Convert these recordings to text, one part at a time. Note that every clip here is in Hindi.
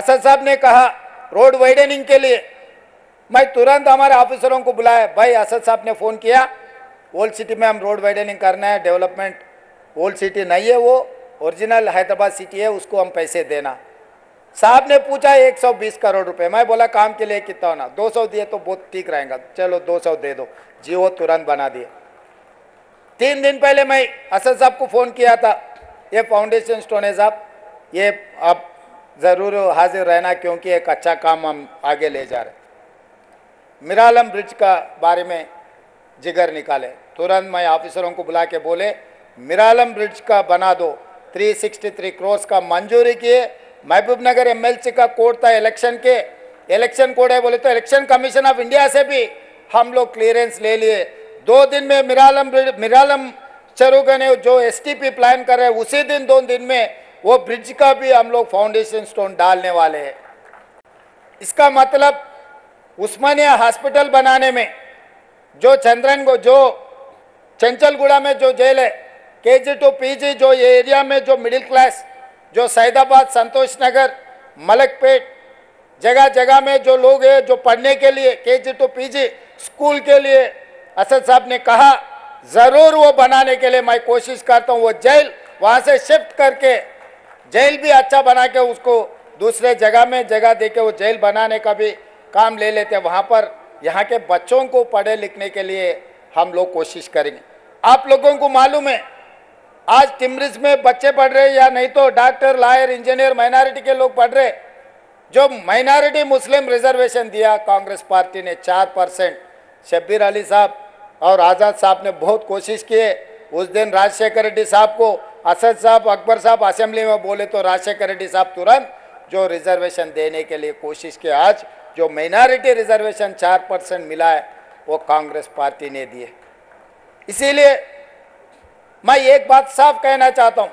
असद साहब ने कहा रोड वाइडनिंग के लिए, मैं तुरंत हमारे ऑफिसरों को बुलाया, भाई असद साहब ने फ़ोन किया, ओल्ड सिटी में हम रोड वाइडनिंग करना है, डेवलपमेंट, ओल्ड सिटी नहीं है वो ओरिजिनल हैदराबाद सिटी है, उसको हम पैसे देना। साहब ने पूछा 120 करोड़ रुपए, मैं बोला काम के लिए कितना होना, 200 दिए तो बहुत ठीक रहेगा, चलो 200 दे दो जी, वो तुरंत बना दिए। 3 दिन पहले मैं असद साहब को फ़ोन किया था, ये फाउंडेशन स्टोन है साहब, ये आप ज़रूर हाजिर रहना क्योंकि एक अच्छा काम हम आगे ले जा रहे। मिरालम ब्रिज का बारे में जिगर निकाले, तुरंत मैं ऑफिसरों को बुला के बोले मिरालम ब्रिज का बना दो, 363 क्रोस का मंजूरी किए। महबूब नगर MLC का कोड था इलेक्शन के, इलेक्शन कोड है बोले तो इलेक्शन कमीशन ऑफ इंडिया से भी हम लोग क्लियरेंस ले लिए। 2 दिन में मिरालम चरुगने जो STP प्लान कर रहे हैं उसी दिन 2 दिन में वो ब्रिज का भी हम लोग फाउंडेशन स्टोन डालने वाले हैं। इसका मतलब उस्मानिया हॉस्पिटल बनाने में जो जो चंचलगुड़ा में जो जेल है, KG to PG जो ये एरिया में जो मिडिल क्लास, जो सैदाबाद, संतोष नगर, मलकपेट, जगह जगह में जो लोग हैं जो पढ़ने के लिए KG to PG स्कूल के लिए असद साहब ने कहा ज़रूर वो बनाने के लिए मैं कोशिश करता हूँ। वो जेल वहाँ से शिफ्ट करके जेल भी अच्छा बना के उसको दूसरे जगह में जगह दे के वो जेल बनाने का भी काम ले लेते हैं, वहाँ पर यहाँ के बच्चों को पढ़े लिखने के लिए हम लोग कोशिश करेंगे। आप लोगों को मालूम है आज तिमरिज में बच्चे पढ़ रहे हैं या नहीं तो डॉक्टर, लॉयर, इंजीनियर, माइनॉरिटी के लोग पढ़ रहे। जो माइनॉरिटी मुस्लिम रिजर्वेशन दिया कांग्रेस पार्टी ने 4%, शब्बीर अली साहब और आज़ाद साहब ने बहुत कोशिश किए। उस दिन राजशेखर रेड्डी साहब को असद साहब, अकबर साहब असेंबली में बोले तो राजशेखर रेड्डी साहब तुरंत जो रिजर्वेशन देने के लिए कोशिश किए। आज जो माइनॉरिटी रिजर्वेशन 4% मिला है वो कांग्रेस पार्टी ने दिए। इसीलिए मैं एक बात साफ कहना चाहता हूँ,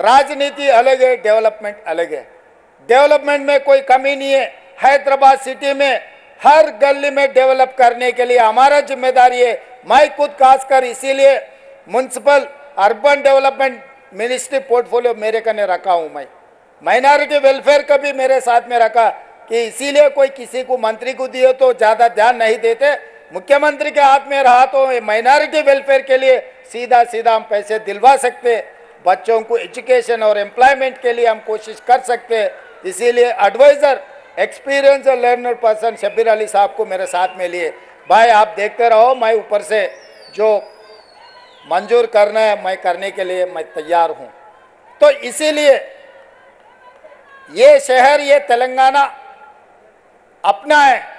राजनीति अलग है, डेवलपमेंट अलग है। डेवलपमेंट में कोई कमी नहीं है, हैदराबाद सिटी में हर गली में डेवलप करने के लिए हमारा जिम्मेदारी है। मैं खुद खासकर इसीलिए municipal urban development ministry portfolio मेरे कने रखा हूँ, मैं माइनॉरिटी वेलफेयर का भी मेरे साथ में रखा कि इसीलिए कोई किसी को मंत्री को दिए तो ज़्यादा ध्यान नहीं देते, मुख्यमंत्री के हाथ में रहा तो माइनॉरिटी वेलफेयर के लिए सीधा सीधा हम पैसे दिलवा सकते, बच्चों को एजुकेशन और एम्प्लॉयमेंट के लिए हम कोशिश कर सकते। इसीलिए एडवाइज़र, एक्सपीरियंस और लर्नर पर्सन शब्बीर अली साहब को मेरे साथ में लिए, भाई आप देखते रहो, मैं ऊपर से जो मंजूर करना है मैं करने के लिए मैं तैयार हूँ। तो इसीलिए ये शहर, ये तेलंगाना अपना है।